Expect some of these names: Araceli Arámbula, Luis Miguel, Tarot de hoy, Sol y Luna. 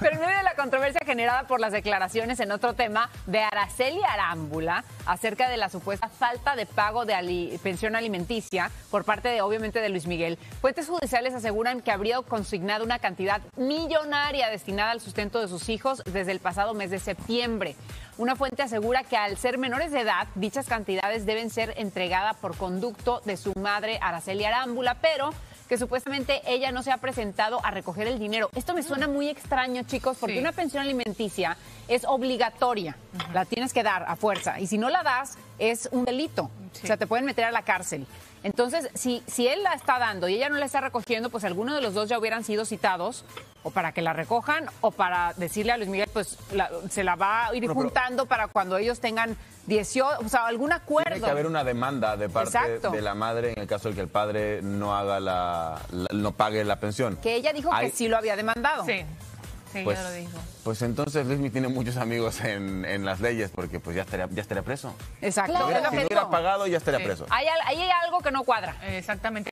Pero en medio de la controversia generada por las declaraciones en otro tema de Araceli Arámbula acerca de la supuesta falta de pago de pensión alimenticia por parte de, obviamente, de Luis Miguel, fuentes judiciales aseguran que habría consignado una cantidad millonaria destinada al sustento de sus hijos desde el pasado mes de septiembre. Una fuente asegura que al ser menores de edad, dichas cantidades deben ser entregadas por conducto de su madre, Araceli Arámbula, pero que supuestamente ella no se ha presentado a recoger el dinero. Esto me suena muy extraño, chicos, porque sí, una pensión alimenticia es obligatoria. Uh-huh. La tienes que dar a fuerza. Y si no la das, es un delito. Sí. O sea, te pueden meter a la cárcel. Entonces, si él la está dando y ella no la está recogiendo, pues alguno de los dos ya hubieran sido citados o para que la recojan o para decirle a Luis Miguel, pues se la va a ir juntando para cuando ellos tengan 18, o sea, algún acuerdo. Tiene que haber una demanda de parte de la madre en el caso de que el padre no haga no pague la pensión. Que ella dijo que sí lo había demandado. Sí. Sí, pues, ya lo dijo. Pues entonces Luis Miguel tiene muchos amigos en las leyes porque pues ya estaría preso. Exacto. Claro. Si no hubiera pagado, ya estaría preso. Hay algo que no cuadra. Exactamente.